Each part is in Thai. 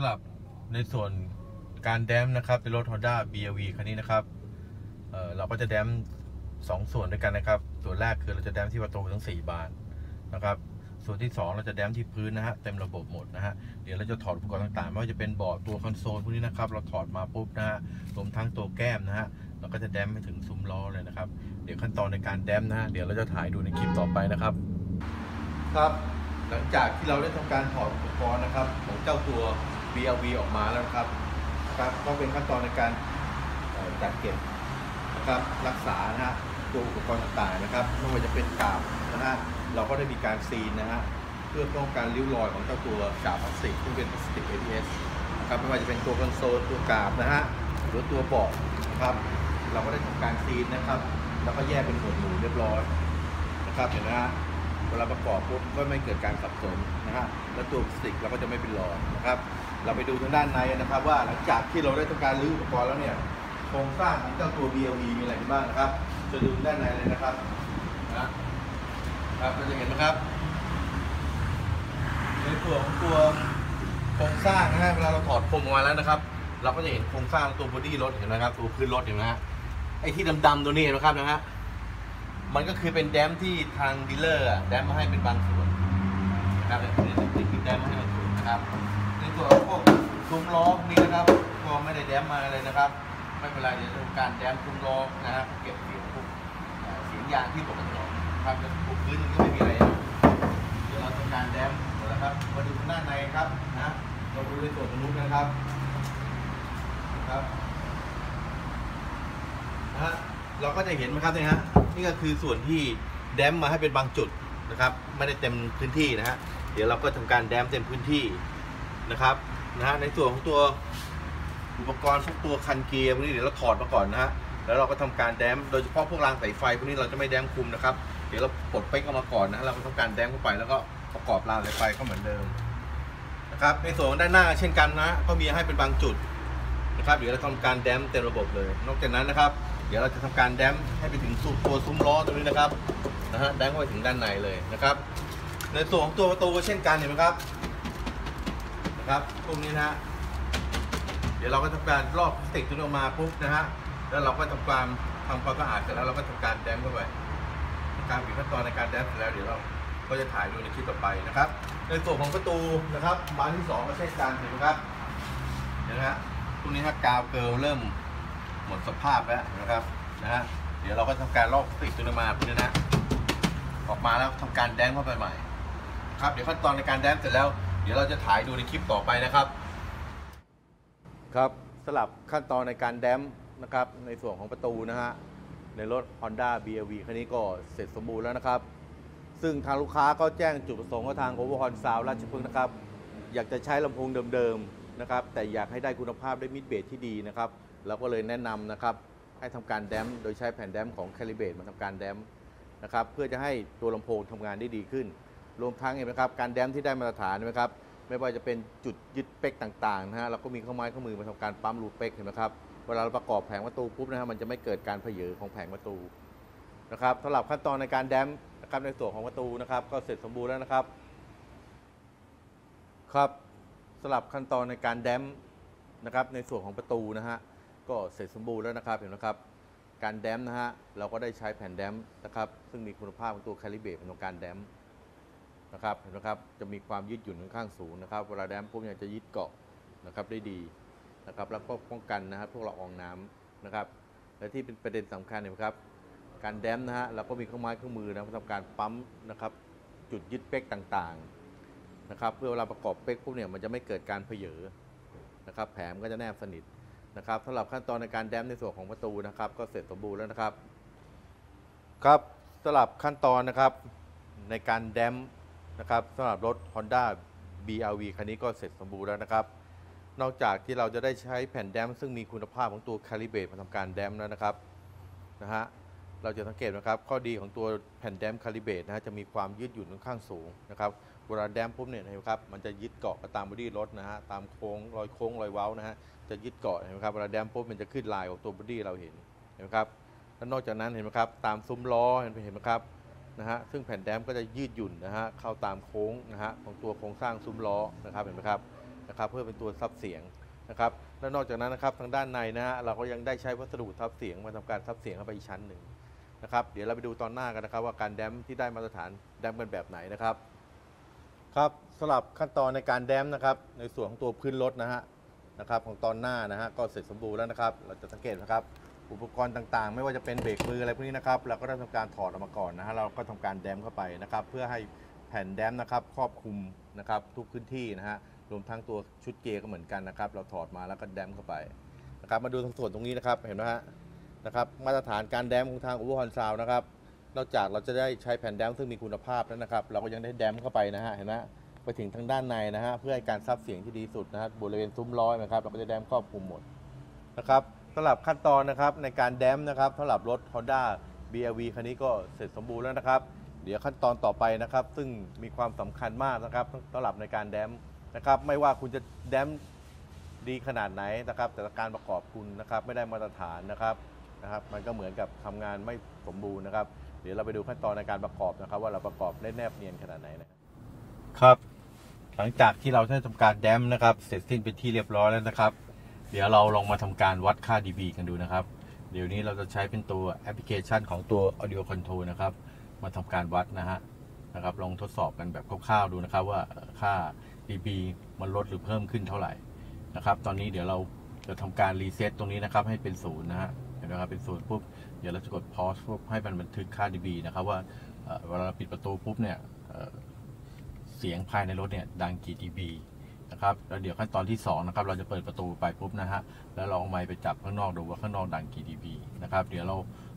ำหรับในส่วนการแดมนะครับในรถ Honda BRV คันนี้นะครับเราก็จะแดม2ส่วนด้วยกันนะครับส่วนแรกคือเราจะแดมที่ประตูทั้ง4บานนะครับส่วนที่2เราจะแดมที่พื้นนะฮะเต็มระบบหมดนะฮะเดี๋ยวเราจะถอดอุปกรณ์ต่างๆไม่ว่าจะเป็นเบาะตัวคอนโซลพวกนี้นะครับเราถอดมาปุ๊บนะฮะรวมทั้งตัวแก้มนะฮะเราก็จะแดมไปถึงซุ้มล้อเลยนะครับเดี๋ยวขั้นตอนในการแดมนะฮะเดี๋ยวเราจะถ่ายดูในคลิปต่อไปนะครับครับหลังจากที่เราได้ทำการถอดอุปกรณ์นะครับของเจ้าตัว BRV ออกมาแล้วครับก็เป็นขั้นตอนในการจัดเก็บนะครับรักษานะฮะตัวอุปกรณ์ต่างๆนะครับไม่ว่าจะเป็นกาบนะฮะเราก็ได้มีการซีนนะฮะเพื่อป้องกันริ้วรอยของเจ้าตัวกาบพลาสติกซึ่งเป็นพลาสติก ABS นะครับไม่ว่าจะเป็นตัวคอนโซลตัวกาบนะฮะหรือตัวเบาะนะครับเราก็ได้ทำการซีนนะครับแล้วก็แยกเป็นหมวดหมู่เรียบร้อยนะครับเห็นไหมฮะเวลาประกอบปุ๊บก็ไม่เกิดการสับสนนะฮะและตัวพลาสติกเราก็จะไม่เป็นรอยนะครับเราไปดูทางด้านในนะครับว่าหลังจากที่เราได้ทำการรื้ออุปกรณ์แล้วเนี่ยโครงสร้างของเจ้าตัว BRV มีอะไรบ้างนะครับจะดูด้านในเลยนะครับนะครับเราจะเห็นนะครับในส่วนของตัวโครงสร้างนะฮะเวลาเราถอดโครงออกมาแล้วนะครับเราก็จะเห็นโครงสร้างตัวบอดี้รถเห็นไหมครับตัวพื้นรถเห็นไหมฮะไอ้ที่ดำๆตัวนี้นะครับนะฮะมันก็คือเป็นแดมที่ทางดีลเลอร์แดมมาให้เป็นบางส่วนนะครับเป็นติ๊กติ๊กแดมมาให้บางส่วนนะครับในส่วนพวกซุ้มล้อนี่นะครับก็ไม่ได้แดมมาเลยนะครับไม่เป็นไรเดี๋ยวทำการแดมซุ้มล้อนะฮะเก็บเสียงพวกเสียงยางที่ตกกระจกนะครับแล้วพวกพื้นก็ไม่มีอะไรเดี๋ยวเราทำการแดมนะครับมาดูด้านในครับนะเราดูในส่วนตรงนู้นนะครับนะฮะเราก็จะเห็นนะครับนี่ฮะนี่ก็คือส่วนที่แดมมาให้เป็นบางจุดนะครับไม่ได้เต็มพื้นที่นะฮะเดี๋ยวเราก็ทำการแดมเต็มพื้นที่นะครับนะฮะในส่วนของตัวอุปกรณ์พวกตัวคันเกียร์พวกนี้เดี๋ยวเราถอดมาก่อนนะฮะแล้วเราก็ทำการแดมโดยเฉพาะพวกรางสายไฟพวกนี้เราจะไม่แดมคุมนะครับเดี๋ยวเราปลดเป๊กออกมาก่อนนะเราก็ทำการแดมเข้าไปแล้วก็ประกอบรางสายไฟก็เหมือนเดิมนะครับในส่วนด้านหน้าเช่นกันนะก็มีให้เป็นบางจุดนะครับเดี๋ยวเราทำการแดมเต็มระบบเลยนอกจากนั้นนะครับเดี๋ยวเราจะทำการแดมให้ไปถึงสู่ตัวซุ้มล้อตรงนี้นะครับนะฮะแดมเข้าไปถึงด้านในเลยนะครับในส่วนของตัวประตูเช่นกันเห็นไหมครับนะครับตรงนี้นะฮะเดี๋ยวเราก็ทำการลอกพลาสติกตัวนี้ออกมาปุ๊บนะฮะแล้วเราก็ทำการทำความสะอาดเสร็จแล้วเราก็ทำการแดมเข้าไปการปิดขั้นตอนในการแดมเสร็จแล้วเดี๋ยวเราก็จะถ่ายดูในคลิปต่อไปนะครับในส่วนของประตูนะครับบานที่2ก็เช่นกันเห็นไหมครับเห็นไหมฮะตรงนี้ฮะกาวเกลเริ่มหมดสภาพแล้วนะครับนะฮะเดี๋ยวเราก็ทำการลอกติดตัวมาพวกนี้นะออกมาแล้วทำการแดมเข้าไปใหม่ครับเดี๋ยวขั้นตอนในการแดมเสร็จแล้วเดี๋ยวเราจะถ่ายดูในคลิปต่อไปนะครับครับสลับขั้นตอนในการแดมนะครับในส่วนของประตูนะฮะในรถ Honda BRV คันนี้ก็เสร็จสมบูรณ์แล้วนะครับซึ่งทางลูกค้าก็แจ้งจุดประสงค์กับทางโอเวอร์ฮอนซาวราชพฤกษ์นะครับอยากจะใช้ลำโพงเดิมนะครับแต่อยากให้ได้คุณภาพได้มิดเบสที่ดีนะครับเราก็เลยแนะนำนะครับให้ทำการแดมโดยใช้แผ่นแดมของแคลิเบตมาทำการแดมนะครับเพื่อจะให้ตัวลำโพงทำงานได้ดีขึ้นรวมทั้งเองนะครับการแดมที่ได้มาตรฐานนะครับไม่ว่าจะเป็นจุดยึดเป๊กต่างๆนะฮะเราก็มีข้อไม้ข้อมือมาทำการปั๊มรูเป๊กเห็นไหมครับเวลาเราประกอบแผงประตูปุ๊บนะฮะมันจะไม่เกิดการเผยของแผงประตูนะครับสำหรับขั้นตอนในการแดมนะครับในส่วนของประตูนะครับก็เสร็จสมบูรณ์แล้วนะครับครับสำหรับขั้นตอนในการแดมนะครับในส่วนของประตูนะฮะก็เสร็จสมบูรณ์แล้วนะครับเห็นไหมครับการแดมนะฮะเราก็ได้ใช้แผ่นแดมนะครับซึ่งมีคุณภาพของตัวแคลิเบตเป็นตัวการแดมนะครับเห็นไหมครับจะมีความยืดหยุ่นค่อนข้างสูงนะครับเวลาแดมปุ๊บเนี่ยจะยึดเกาะนะครับได้ดีนะครับแล้วก็ป้องกันนะครับพวกละอองน้ำนะครับและที่เป็นประเด็นสำคัญนะครับการแดมนะฮะเราก็มีเครื่องไม้เครื่องมือนะทำการปั๊มนะครับจุดยึดเป๊กต่างๆนะครับเพื่อเวลาประกอบเป๊กพวกเนี่ยมันจะไม่เกิดการเผยนะครับแผงก็จะแนบสนิทนะครับสำหรับขั้นตอนในการแดมในส่วนของประตูนะครับก็เสร็จสมบูรณ์แล้วนะครับครับสำหรับขั้นตอนนะครับในการแดมนะครับสำหรับรถ Honda BRV คันนี้ก็เสร็จสมบูรณ์แล้วนะครับนอกจากที่เราจะได้ใช้แผ่นแดมซึ่งมีคุณภาพของตัวคาลิเบตมาทำการแดมแล้วนะครับนะฮะเราจะสังเกตนะครับข้อดีของตัวแผ่นแดมคาลิเบตนะฮะจะมีความยืดหยุ่นค่อนข้างสูงนะครับเวลาแดมปุ๊บเนี่ยนะครับมันจะยึดเกาะตามบอดี้รถนะฮะตามโค้งรอยโค้งรอยเว้านะฮะจะยึดเกาะเห็นไหมครับเวลาแดมปุ๊บมันจะขึ้นลายของตัวบอดี้เราเห็นไหมครับแล้วนอกจากนั้นเห็นไหมครับตามซุ้มล้อเห็นไหมครับนะฮะซึ่งแผ่นแดมก็จะยืดหยุ่นนะฮะเข้าตามโค้งนะฮะของตัวโครงสร้างซุ้มล้อนะครับเห็นไหมครับ นะครับเพื่อเป็นตัวซับเสียงนะครับและนอกจากนั้นนะครับทางด้านในนะฮะเราก็ยังได้ใช้วัสดุซับเสียงมาทำการซับเสียงเข้าไปอีกชั้นหนึ่งนะครับเดี๋ยวเราไปดูตอนหน้ากันนะครับว่าการแดมที่ได้มาตรฐานแดมกันแบบไหนนะครับครับสำหรับขั้นตอนในการแดมนะครับในส่วนของตัวพื้นรถนะฮะนะครับของตอนหน้านะฮะก็เสร็จสมบูรณ์แล้วนะครับเราจะสังเกตนะครับอุปกรณ์ต่างๆไม่ว่าจะเป็นเบรกมืออะไรพวกนี้นะครับเราก็ได้ทำการถอดออกมาก่อนนะฮะเราก็ทำการแดมเข้าไปนะครับเพื่อให้แผ่นแดมนะครับครอบคลุมนะครับทุกพื้นที่นะฮะรวมทั้งตัวชุดเกียร์ก็เหมือนกันนะครับเราถอดมาแล้วก็แดมเข้าไปนะครับมาดูทางส่วนตรงนี้นะครับเห็นไหมฮะนะครับมาตรฐานการแดมของทางอุปกรณ์ซาวนะครับนอกจากเราจะได้ใช้แผ่นแดมซึ่งมีคุณภาพแล้วนะครับเราก็ยังได้แดมเข้าไปนะฮะเห็นไหมไปถึงทางด้านในนะฮะเพื่อให้การซับเสียงที่ดีสุดนะฮะบริเวณซุ้มล้อนะครับเราก็จะแดมครอบคลุมหมดนะครับสำหรับขั้นตอนนะครับในการแดมนะครับสำหรับรถ Honda BRV คันนี้ก็เสร็จสมบูรณ์แล้วนะครับเดี๋ยวขั้นตอนต่อไปนะครับซึ่งมีความสำคัญมากนะครับสำหรับในการแดมนะครับไม่ว่าคุณจะแดมดีขนาดไหนนะครับแต่การประกอบคุณนะครับไม่ได้มาตรฐานนะครับมันก็เหมือนกับทำงานไม่สมบูรณ์นะครับเดี๋ยวเราไปดูขั้นตอนในการประกอบนะครับว่าเราประกอบได้แนบเนียนขนาดไหนนะครับหลังจากที่เราได้ทำการแดมนะครับเสร็จสิ้นเป็นที่เรียบร้อยแล้วนะครับเดี๋ยวเราลองมาทำการวัดค่า dB กันดูนะครับเดี๋ยวนี้เราจะใช้เป็นตัวแอปพลิเคชันของตัว Audio Control นะครับมาทำการวัดนะครับลองทดสอบกันแบบคร่าวๆดูนะครับว่าค่า dB มันลดหรือเพิ่มขึ้นเท่าไหร่นะครับตอนนี้เดี๋ยวเราจะทำการรีเซ็ตตรงนี้นะครับให้เป็นศูนย์นะฮะเห็นไหมครับเป็นศูนย์ปุ๊บเดี๋ยวเราจะกด pause ปุ๊บให้มันบันทึกค่า dB นะครับว่าเวลาปิดประตูปุ๊บเนี่ยเสียงภายในรถเนี่ยดังกี่ dB นะครับแล้วเดี๋ยวขั้นตอนที่2นะครับเราจะเปิดประตูไปปุ๊บนะฮะแล้วลองไมค์ไปจับข้างนอกดูว่าข้างนอกดังกี่ dB นะครับเดี๋ยวเร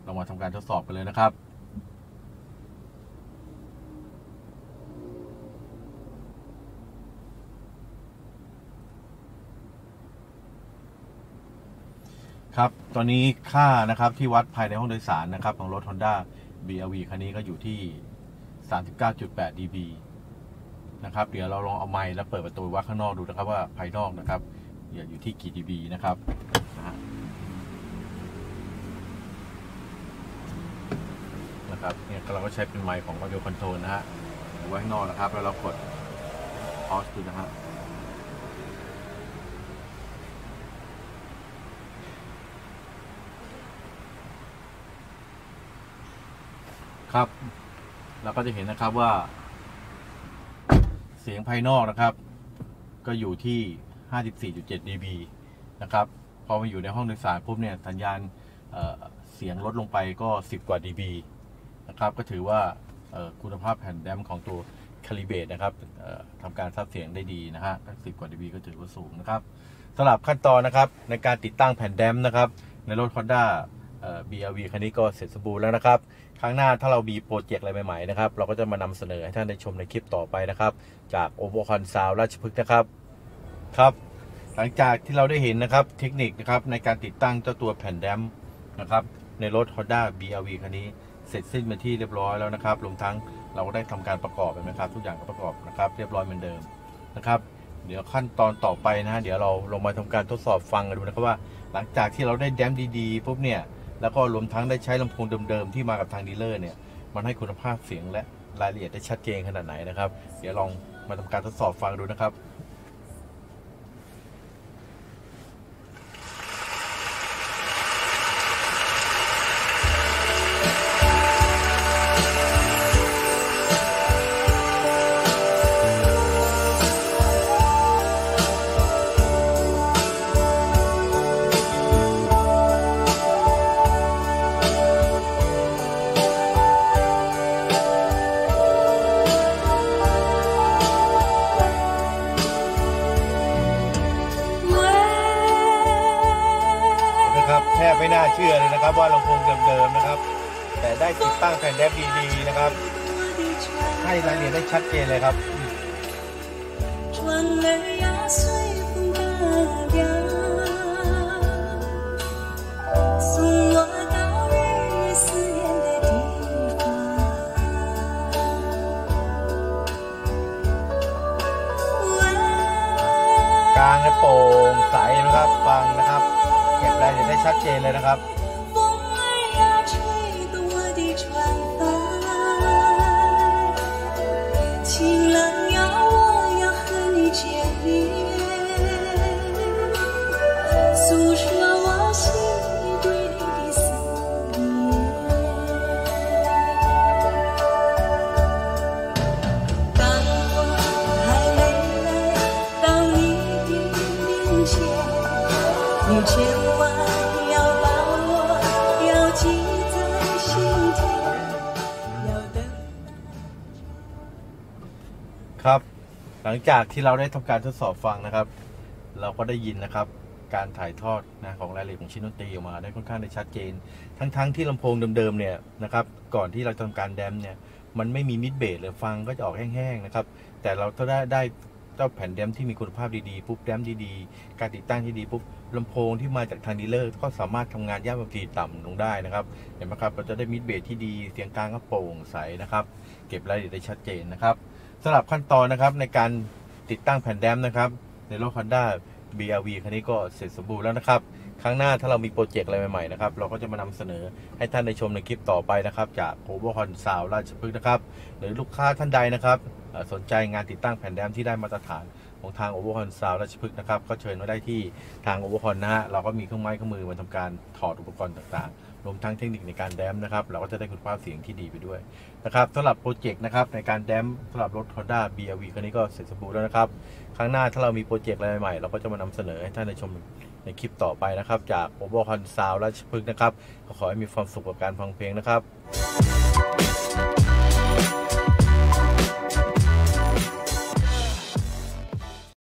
ามาทำการทดสอบกันเลยนะครับครับตอนนี้ค่านะครับที่วัดภายในห้องโดยสารนะครับของรถ Honda BRV คันนี้ก็อยู่ที่ 39.8 dB นะครับเดี๋ยวเราลองเอาไมค์แล้วเปิดประตูวัดข้างนอกดูนะครับว่าภายนอกนะครับอยู่ที่กี่ dB นะครับเนี่ยเราก็ใช้เป็นไมค์ของ Audio Control นะฮะไว้ข้างนอกนะครับแล้วเรากด pause ดูนะฮะครับเราก็จะเห็นนะครับว่าเสียงภายนอกนะครับก็อยู่ที่ 54.7 dB นะครับพอมาอยู่ในห้องโดยสารปุ๊บเนี่ยสัญญาณเสียงลดลงไปก็10กว่า dB นะครับก็ถือว่าคุณภาพแผ่นแดมของตัว Calibrate นะครับทำการซับเสียงได้ดีนะฮะ10กว่า dB ก็ถือว่าสูงนะครับสำหรับขั้นตอนนะครับในการติดตั้งแผ่นแดมนะครับในรถ Honda BRV คันนี้ก็เสร็จสมบูรณ์แล้วนะครับครั้งหน้าถ้าเรามีโปรเจกต์อะไรใหม่ๆนะครับเราก็จะมานำเสนอให้ท่านได้ชมในคลิปต่อไปนะครับจากโอโบคอนซาวราชพฤกษ์นะครับครับหลังจากที่เราได้เห็นนะครับเทคนิคนะครับในการติดตั้งเจ้าตัวแผ่นแดมนะครับในรถ Honda BRV คันนี้เสร็จสิ้นเป็นที่เรียบร้อยแล้วนะครับรวมทั้งเราก็ได้ทำการประกอบนะครับทุกอย่างก็ประกอบนะครับเรียบร้อยเหมือนเดิมนะครับเดี๋ยวขั้นตอนต่อไปนะฮะเดี๋ยวเราลงมาทำการทดสอบฟังกันดูนะครับว่าหลังจากที่เราได้แดมดีๆปุ๊บเนี่ยแล้วก็รวมทั้งได้ใช้ลำโพงเดิมๆที่มากับทางดีลเลอร์เนี่ยมันให้คุณภาพเสียงและรายละเอียดได้ชัดเจนขนาดไหนนะครับเดี๋ยวลองมาทำการทดสอบฟังดูนะครับแทบไม่น่าเชื่อเลยนะครับว่าลำโพงเดิมๆนะครับแต่ได้ติดตั้งแผ่นแดมดีๆนะครับให้รายละเอียดได้ชัดเจนเลยครับกลางและโปร่งใสนะครับฟังนะครับเก็บรายละเอียดได้ชัดเจนเลยนะครับ你千万要把我要记在心底要等ครับหลังจากที่เราได้ทำการทดสอบฟังนะครับเราก็ได้ยินนะครับการถ่ายทอดนะของรายละเอียดของชิ้นดนตรีออกมาได้ค่อนข้างได้ชัดเจนทั้งที่ลำโพงเดิมๆเนี่ยนะครับก่อนที่เราทำการแดมเนี่ยมันไม่มีมิดเบสเลยฟังก็จะออกแห้งๆนะครับแต่เราถ้าได้เจ้าแผ่นแดมที่มีคุณภาพดีๆปุ๊บแดมดีๆการติดตั้งที่ดีปุ๊บลำโพงที่มาจากทางดีลเลอร์ก็สามารถทำงานย่านบางทีต่ำลงได้นะครับเห็นไหมครับเราจะได้มิดเบสที่ดีเสียงกลางก็โปร่งใสนะครับเก็บรายละเอียดได้ชัดเจนนะครับสำหรับขั้นตอนนะครับในการติดตั้งแผ่นแดมนะครับในรถ Honda BRV คันนี้ก็เสร็จสมบูรณ์แล้วนะครับครั้งหน้าถ้าเรามีโปรเจกต์อะไรใหม่ๆนะครับเราก็จะมานำเสนอให้ท่านได้ชมในคลิปต่อไปนะครับจากโอเวอร์ฮอนสาวราชพฤกษ์นะครับหรือลูกค้าท่านใดนะครับสนใจงานติดตั้งแผ่นแดมที่ได้มาตรฐานของทางโอเวอร์ฮอนสาวราชพฤกษ์นะครับก็เชิญมาได้ที่ทางโอเวอร์ฮอนนะฮะเราก็มีเครื่องไม้เครื่องมือมาทำการถอดอุปกรณ์ต่างๆรวมทั้งเทคนิคในการแดมนะครับเราก็จะได้คุณภาพเสียงที่ดีไปด้วยนะครับสำหรับโปรเจกต์นะครับในการแดมสำหรับรถ Honda BRV คันนี้ก็เสร็จสมบูรณ์แล้วนะครับครั้งหน้าถ้าเรามีโปรเจกต์อะไรใหม่เราก็จะมานำเสนอให้ท่านได้ชมในคลิปต่อไปนะครับจากโอเวอร์ฮอนซาวด์ราชพฤกษ์นะครับขอให้มีความสุขกับการฟังเพลงนะครับ